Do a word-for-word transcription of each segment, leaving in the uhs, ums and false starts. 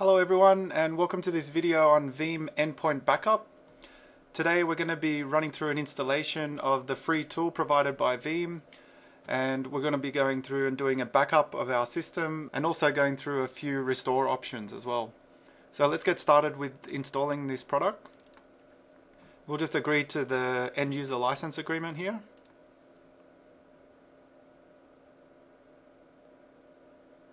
Hello everyone, and welcome to this video on Veeam Endpoint Backup. Today we're going to be running through an installation of the free tool provided by Veeam, and we're going to be going through and doing a backup of our system and also going through a few restore options as well. So let's get started with installing this product. We'll just agree to the end user license agreement here.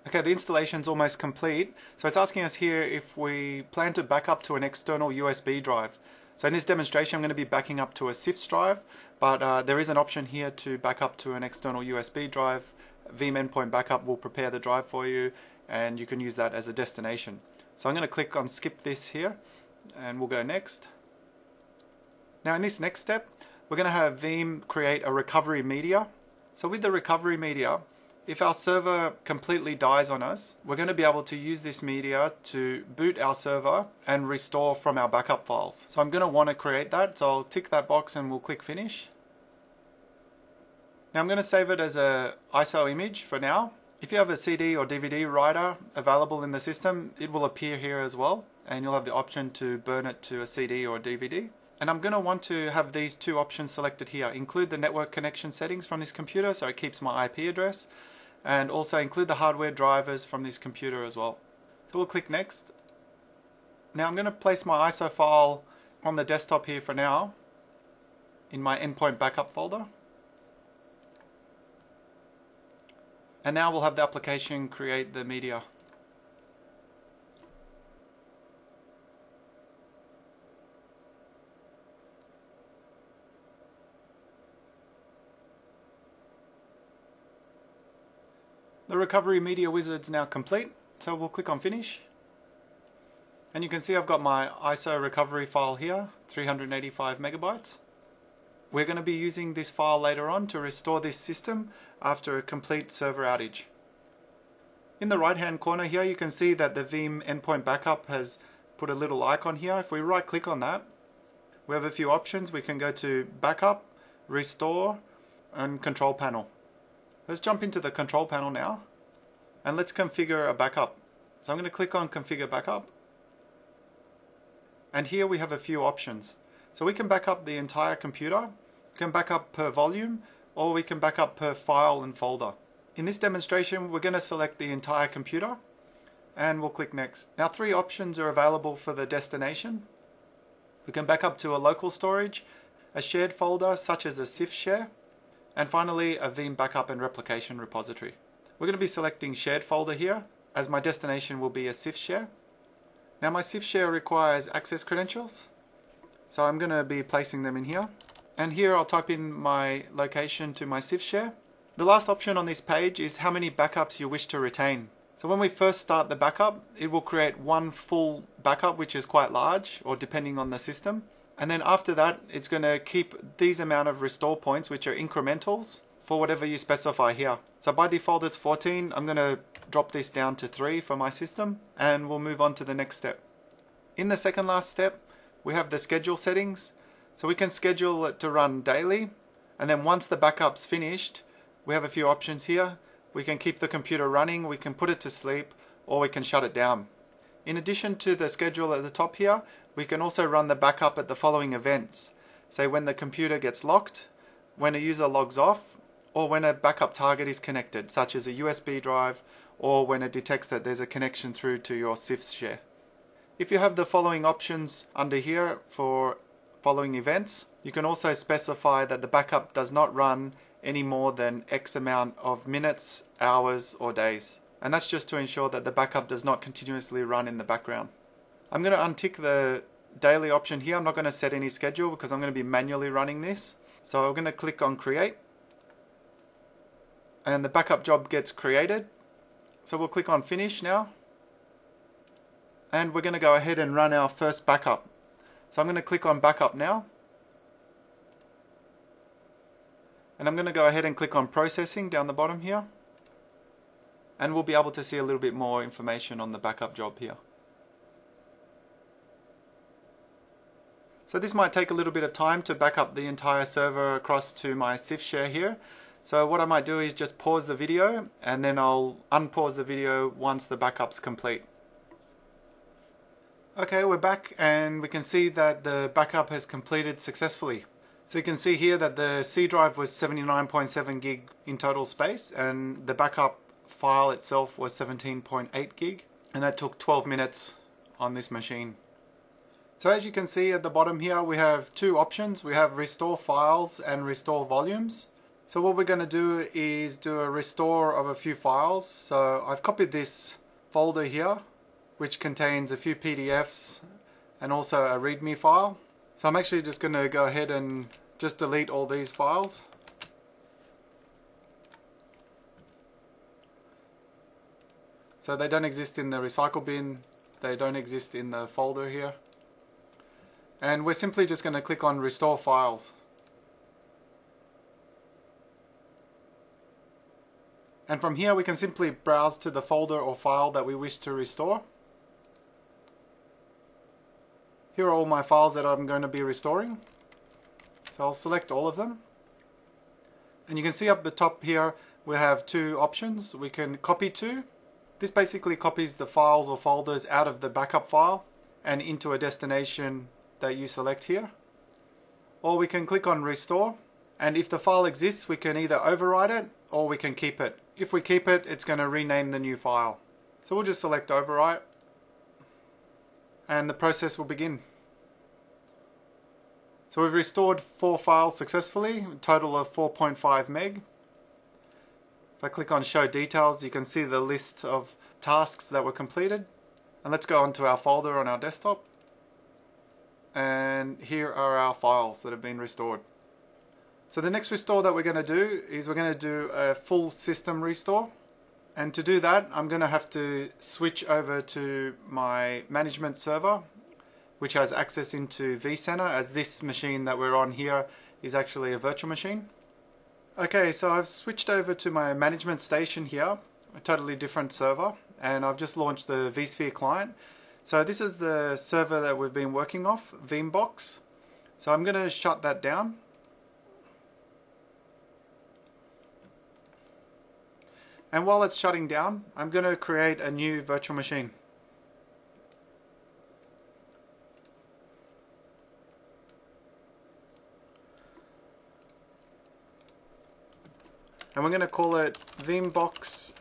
Okay, the installation's almost complete, so it's asking us here if we plan to back up to an external U S B drive. So in this demonstration I'm going to be backing up to a C I F S drive, but uh, there is an option here to back up to an external U S B drive. Veeam Endpoint Backup will prepare the drive for you and you can use that as a destination. So I'm going to click on skip this here and we'll go next. Now in this next step we're going to have Veeam create a recovery media. So with the recovery media, if our server completely dies on us, we're going to be able to use this media to boot our server and restore from our backup files. So I'm going to want to create that, so I'll tick that box and we'll click finish. Now I'm going to save it as an I S O image for now. If you have a C D or D V D writer available in the system, it will appear here as well, and you'll have the option to burn it to a C D or a D V D. And I'm going to want to have these two options selected here. Include the network connection settings from this computer, so it keeps my I P address, and also include the hardware drivers from this computer as well. So we'll click next. Now I'm going to place my I S O file on the desktop here for now in my endpoint backup folder. And now we'll have the application create the media. The recovery media wizard's now complete, so we'll click on finish. And you can see I've got my I S O recovery file here, three hundred eighty-five megabytes. We're going to be using this file later on to restore this system after a complete server outage. In the right hand corner here you can see that the Veeam Endpoint Backup has put a little icon here. If we right click on that, we have a few options. We can go to Backup, Restore and Control Panel. Let's jump into the control panel now and let's configure a backup. So I'm going to click on configure backup, and here we have a few options. So we can back up the entire computer, we can back up per volume, or we can back up per file and folder. In this demonstration we're going to select the entire computer and we'll click next. Now three options are available for the destination. We can back up to a local storage, a shared folder such as a C I F S share, and finally a Veeam Backup and Replication Repository. We're going to be selecting shared folder here, as my destination will be a C I F S share. Now my C I F S share requires access credentials, so I'm going to be placing them in here. And here I'll type in my location to my C I F S share. The last option on this page is how many backups you wish to retain. So when we first start the backup, it will create one full backup, which is quite large, or depending on the system. And then after that it's going to keep these amount of restore points, which are incrementals for whatever you specify here. So by default it's fourteen. I'm going to drop this down to three for my system and we'll move on to the next step. In the second last step we have the schedule settings. So we can schedule it to run daily, and then once the backup's finished we have a few options here. We can keep the computer running, we can put it to sleep, or we can shut it down. In addition to the schedule at the top here, we can also run the backup at the following events. Say when the computer gets locked, when a user logs off, or when a backup target is connected, such as a U S B drive, or when it detects that there's a connection through to your C I F S share. If you have the following options under here for following events, you can also specify that the backup does not run any more than X amount of minutes, hours, or days. And that's just to ensure that the backup does not continuously run in the background. I'm going to untick the daily option here. I'm not going to set any schedule because I'm going to be manually running this. So I'm going to click on create, and the backup job gets created. So we'll click on finish now, and we're going to go ahead and run our first backup. So I'm going to click on backup now, and I'm going to go ahead and click on processing down the bottom here. And we'll be able to see a little bit more information on the backup job here. So this might take a little bit of time to back up the entire server across to my C I F S share here. So what I might do is just pause the video, and then I'll unpause the video once the backup's complete. Okay, we're back and we can see that the backup has completed successfully. So you can see here that the C drive was seventy-nine point seven gig in total space and the backup file itself was seventeen point eight gig, and that took twelve minutes on this machine. So as you can see at the bottom here, we have two options. We have restore files and restore volumes. So what we're going to do is do a restore of a few files. So I've copied this folder here, which contains a few P D Fs and also a README file. So I'm actually just going to go ahead and just delete all these files. So they don't exist in the recycle bin, they don't exist in the folder here. And we're simply just going to click on Restore Files. And from here we can simply browse to the folder or file that we wish to restore. Here are all my files that I'm going to be restoring. So I'll select all of them. And you can see up the top here we have two options. We can copy to. This basically copies the files or folders out of the backup file and into a destination that you select here. Or we can click on Restore. And if the file exists, we can either overwrite it or we can keep it. If we keep it, it's going to rename the new file. So we'll just select overwrite and the process will begin. So we've restored four files successfully, a total of four point five meg. If I click on show details, you can see the list of tasks that were completed. And let's go onto our folder on our desktop. And here are our files that have been restored. So the next restore that we're going to do is we're going to do a full system restore. And to do that, I'm going to have to switch over to my management server, which has access into vCenter, as this machine that we're on here is actually a virtual machine. Okay, so I've switched over to my management station here, a totally different server, and I've just launched the vSphere client. So this is the server that we've been working off, Veeambox. So I'm going to shut that down. And while it's shutting down, I'm going to create a new virtual machine. And we're going to call it Veeambox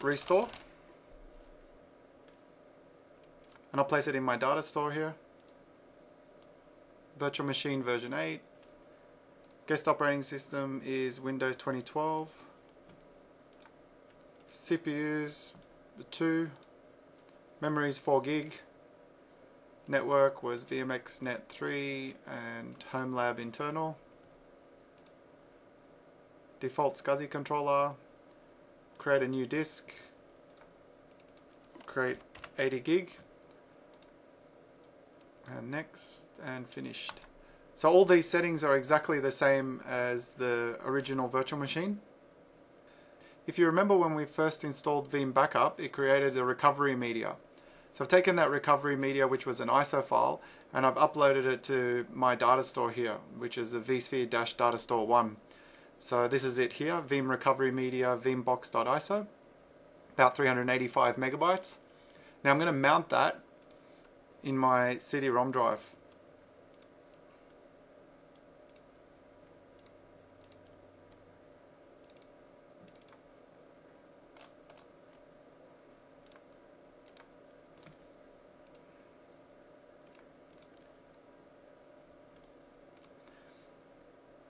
Restore. And I'll place it in my data store here. Virtual machine version eight. Guest operating system is Windows twenty twelve. C P Us two. Memories four gig. Network was V M X net three and Home Lab internal. Default SCSI controller. Create a new disk. Create eighty gig. And next, and finished. So all these settings are exactly the same as the original virtual machine. If you remember when we first installed Veeam Backup, it created a recovery media. So I've taken that recovery media, which was an I S O file, and I've uploaded it to my data store here, which is the vSphere-datastore one. So this is it here, Veeam recovery media, veeambox.iso, about three hundred eighty-five megabytes. Now I'm going to mount that in my C D ROM drive.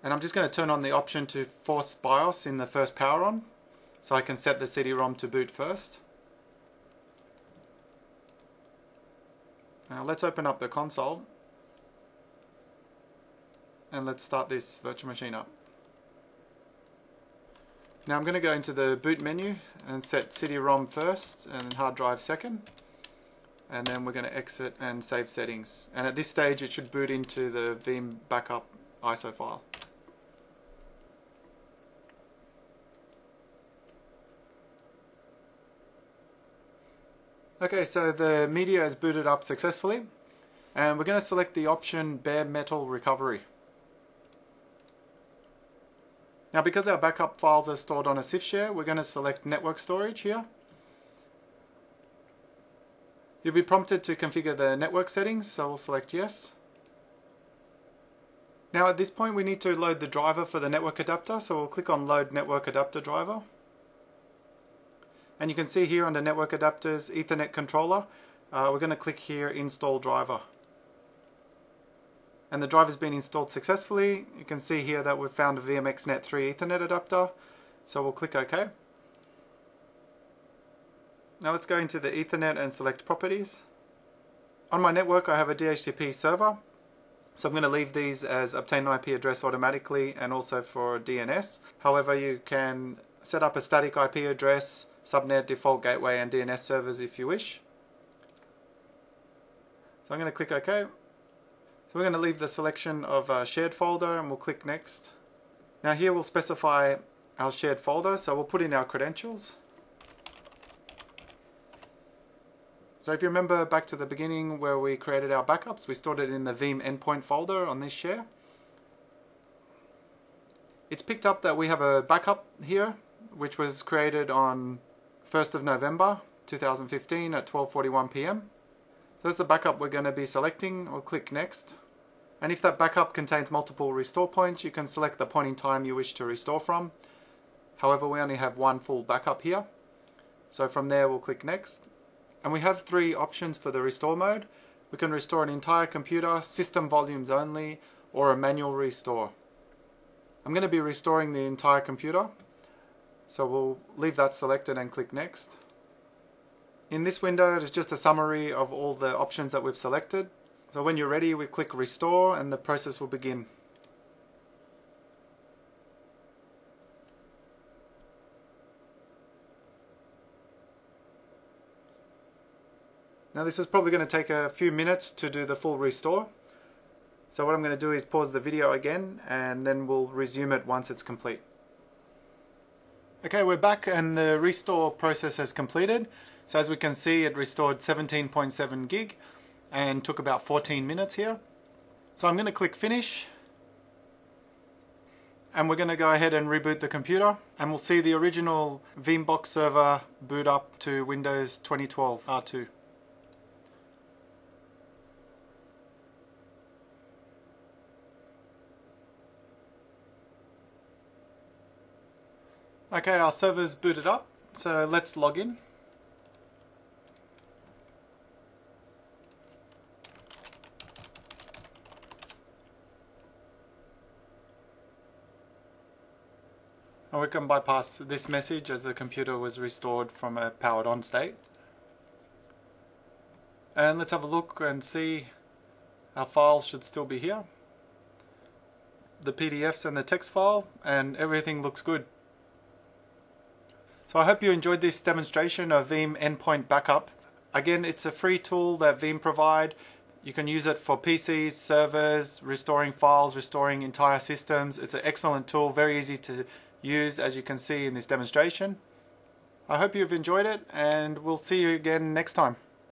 And I'm just going to turn on the option to force BIOS in the first power on, so I can set the C D ROM to boot first. Now let's open up the console and let's start this virtual machine up. Now I'm going to go into the boot menu and set C D ROM first and hard drive second, and then we're going to exit and save settings. And at this stage it should boot into the Veeam Backup I S O file. Okay, so the media is booted up successfully, and we're going to select the option bare metal recovery. Now because our backup files are stored on a C I F S share, we're going to select network storage here. You'll be prompted to configure the network settings, so we'll select yes. Now at this point we need to load the driver for the network adapter, so we'll click on Load Network Adapter Driver. And you can see here under Network Adapters, Ethernet Controller, uh, we're going to click here Install Driver. And the driver's been installed successfully. You can see here that we've found a V M X net three Ethernet adapter, so we'll click OK. Now let's go into the Ethernet and select Properties. On my network I have a D H C P server, so I'm going to leave these as obtain an I P address automatically and also for D N S. However, you can set up a static I P address, subnet, default gateway and D N S servers if you wish. So I'm going to click OK. So we're going to leave the selection of a shared folder and we'll click Next. Now here we'll specify our shared folder, so we'll put in our credentials. So if you remember back to the beginning where we created our backups, we stored it in the Veeam endpoint folder on this share. It's picked up that we have a backup here, which was created on first of November two thousand fifteen at twelve forty-one p m. So that's the backup we're going to be selecting. I'll click Next. And if that backup contains multiple restore points, you can select the point in time you wish to restore from. However, we only have one full backup here. So from there, we'll click Next. And we have three options for the restore mode. We can restore an entire computer, system volumes only, or a manual restore. I'm going to be restoring the entire computer, so we'll leave that selected and click Next. In this window, it is just a summary of all the options that we've selected. So when you're ready, we click Restore and the process will begin. Now this is probably going to take a few minutes to do the full restore. So what I'm going to do is pause the video again and then we'll resume it once it's complete. Okay, we're back and the restore process has completed. So as we can see, it restored seventeen point seven gig and took about fourteen minutes here. So I'm going to click Finish. And we're going to go ahead and reboot the computer, and we'll see the original VeeamBox server boot up to Windows twenty twelve R two. Okay, our server's booted up, so let's log in. And we can bypass this message as the computer was restored from a powered on state. And let's have a look and see, our files should still be here. The P D Fs and the text file, and everything looks good. So I hope you enjoyed this demonstration of Veeam Endpoint Backup. Again, it's a free tool that Veeam provide. You can use it for P Cs, servers, restoring files, restoring entire systems. It's an excellent tool, very easy to use as you can see in this demonstration. I hope you've enjoyed it and we'll see you again next time.